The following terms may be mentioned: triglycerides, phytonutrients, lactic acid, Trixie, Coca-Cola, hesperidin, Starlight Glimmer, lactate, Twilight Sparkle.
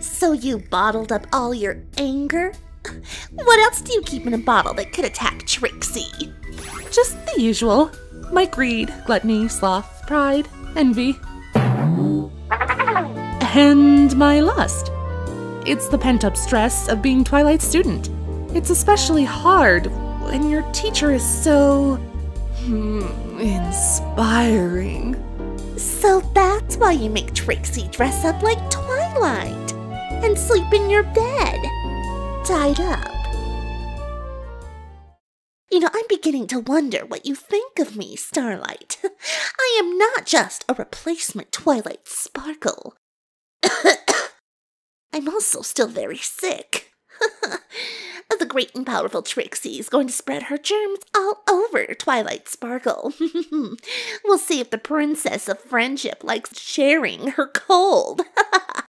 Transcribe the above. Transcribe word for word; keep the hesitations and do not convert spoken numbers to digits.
So you bottled up all your anger? What else do you keep in a bottle that could attack Trixie? Just the usual. My greed, gluttony, sloth, pride, envy, and my lust. It's the pent-up stress of being Twilight's student. It's especially hard when your teacher is so... hmm, inspiring. So that's why you make Trixie dress up like Twilight and sleep in your bed, tied up. You know, I'm beginning to wonder what you think of me, Starlight. I am not just a replacement Twilight Sparkle. I'm also still very sick. The great and powerful Trixie is going to spread her germs all over Twilight Sparkle. We'll see if the princess of friendship likes sharing her cold.